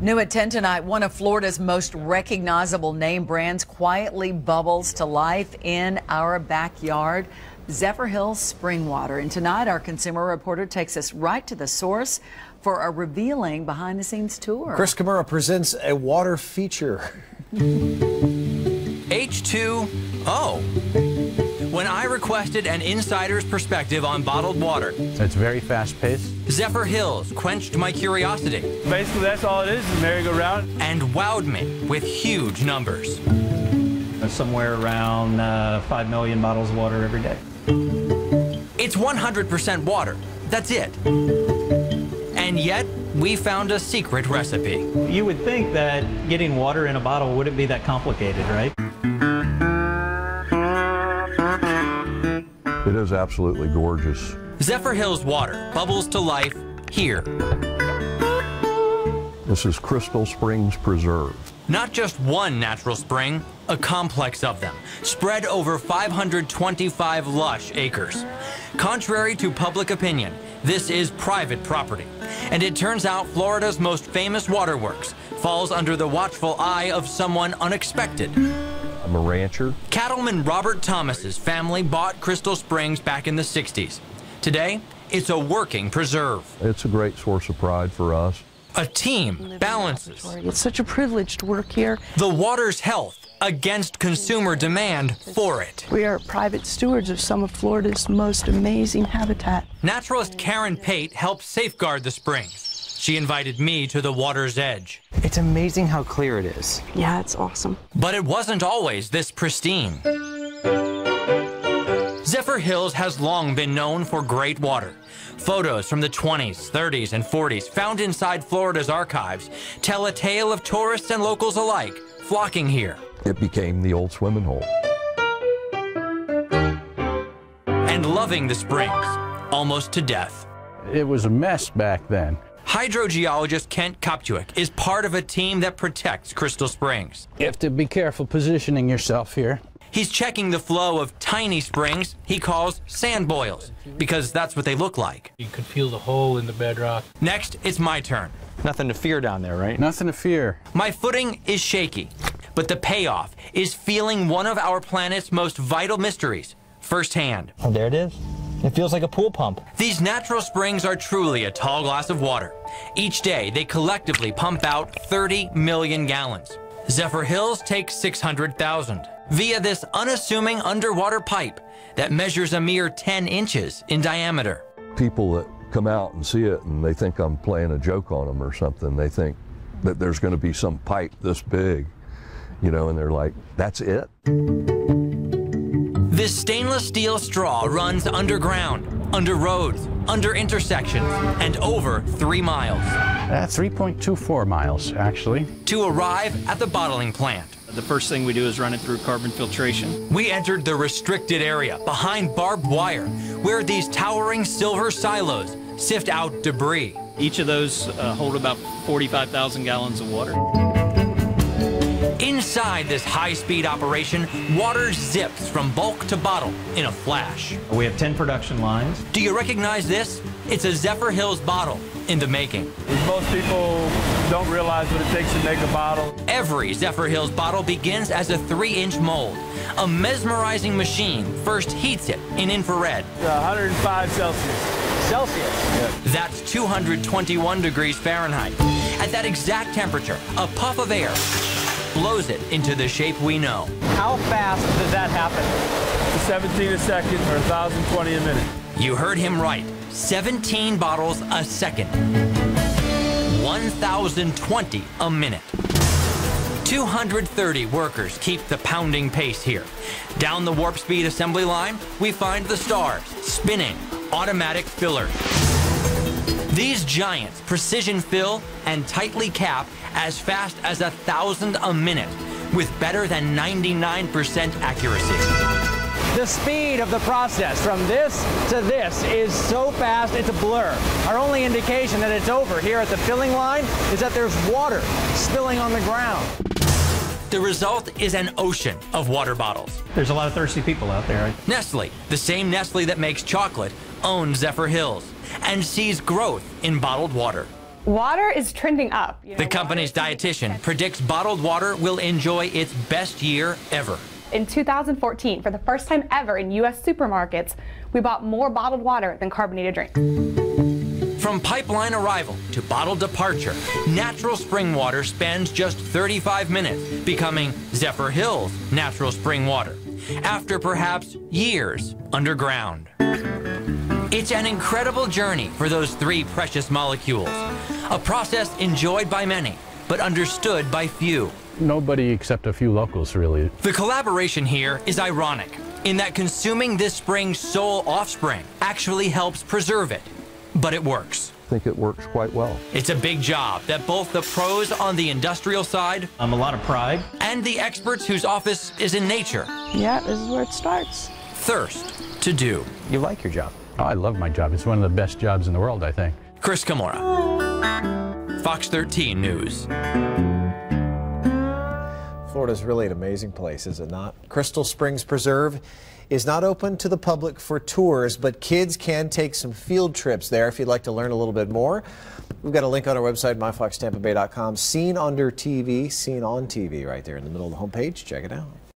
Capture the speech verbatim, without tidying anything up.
New at ten tonight, one of Florida's most recognizable name brands quietly bubbles to life in our backyard, Zephyrhills spring water. And tonight, our consumer reporter takes us right to the source for a revealing behind-the-scenes tour. Chris Camora presents a water feature. H two O. When I requested an insider's perspective on bottled water. It's very fast-paced. Zephyrhills quenched my curiosity. Basically, that's all it is, is merry-go-round. And wowed me with huge numbers. Somewhere around uh, five million bottles of water every day. It's one hundred percent water. That's it. And yet, we found a secret recipe. You would think that getting water in a bottle wouldn't be that complicated, right? It is absolutely gorgeous. Zephyrhills water bubbles to life here. This is Crystal Springs Preserve. Not just one natural spring, a complex of them, spread over five hundred twenty-five lush acres. Contrary to public opinion, this is private property. And it turns out Florida's most famous waterworks falls under the watchful eye of someone unexpected. I'm a rancher. Cattleman Robert Thomas's family bought Crystal Springs back in the sixties. Today, it's a working preserve. It's a great source of pride for us. A team balances. It's such a privilege to work here. The water's health against consumer demand for it. We are private stewards of some of Florida's most amazing habitat. Naturalist Karen Pate helped safeguard the springs. She invited me to the water's edge. It's amazing how clear it is. Yeah, it's awesome. But it wasn't always this pristine. Zephyrhills has long been known for great water. Photos from the twenties, thirties, and forties found inside Florida's archives tell a tale of tourists and locals alike flocking here. It became the old swimming hole. And loving the springs, almost to death. It was a mess back then. Hydrogeologist Kent Koptuik is part of a team that protects Crystal Springs. You have to be careful positioning yourself here. He's checking the flow of tiny springs he calls sand boils, because that's what they look like. You could feel the hole in the bedrock. Next, it's my turn. Nothing to fear down there, right? Nothing to fear. My footing is shaky, but the payoff is feeling one of our planet's most vital mysteries firsthand. Oh, there it is. It feels like a pool pump. These natural springs are truly a tall glass of water. Each day, they collectively pump out thirty million gallons. Zephyrhills takes six hundred thousand via this unassuming underwater pipe that measures a mere ten inches in diameter. People that come out and see it and they think I'm playing a joke on them or something, they think that there's going to be some pipe this big, you know, and they're like, that's it? This stainless steel straw runs underground, under roads, under intersections, and over three miles. Uh, three point two four miles, actually. To arrive at the bottling plant. The first thing we do is run it through carbon filtration. We entered the restricted area behind barbed wire, where these towering silver silos sift out debris. Each of those uh, hold about forty-five thousand gallons of water. Inside this high-speed operation, water zips from bulk to bottle in a flash. We have ten production lines. Do you recognize this? It's a Zephyrhills bottle in the making. Most people don't realize what it takes to make a bottle. Every Zephyrhills bottle begins as a three-inch mold. A mesmerizing machine first heats it in infrared. one hundred five Celsius. Celsius. Yeah. That's two hundred twenty-one degrees Fahrenheit. At that exact temperature, a puff of air blows it into the shape we know. How fast does that happen? seventeen a second or one thousand twenty a minute. You heard him right. seventeen bottles a second. one thousand twenty a minute. two hundred thirty workers keep the pounding pace here. Down the warp speed assembly line, we find the stars, spinning, automatic fillers. These giants precision fill and tightly cap as fast as a thousand a minute with better than ninety-nine percent accuracy. The speed of the process from this to this is so fast it's a blur. Our only indication that it's over here at the filling line is that there's water spilling on the ground. The result is an ocean of water bottles. There's a lot of thirsty people out there. Right? Nestlé, the same Nestlé that makes chocolate, owns Zephyrhills and sees growth in bottled water. Water is trending up. You know, the company's dietitian predicts bottled water will enjoy its best year ever. In two thousand fourteen, for the first time ever in U S supermarkets, we bought more bottled water than carbonated drinks. From pipeline arrival to bottled departure, natural spring water spends just thirty-five minutes, becoming Zephyrhills natural spring water, after perhaps years underground. It's an incredible journey for those three precious molecules, a process enjoyed by many, but understood by few. Nobody except a few locals, really. The collaboration here is ironic, in that consuming this spring's sole offspring actually helps preserve it. But it works. I think it works quite well. It's a big job that both the pros on the industrial side, um, a lot of pride, and the experts whose office is in nature. Yeah, this is where it starts. Thirst to do. You like your job? Oh, I love my job. It's one of the best jobs in the world, I think. Chris Camora, Fox thirteen News. Florida's really an amazing place, is it not? Crystal Springs Preserve is not open to the public for tours, but kids can take some field trips there if you'd like to learn a little bit more. We've got a link on our website, my fox tampa bay dot com. Seen under T V, seen on T V right there in the middle of the homepage. Check it out.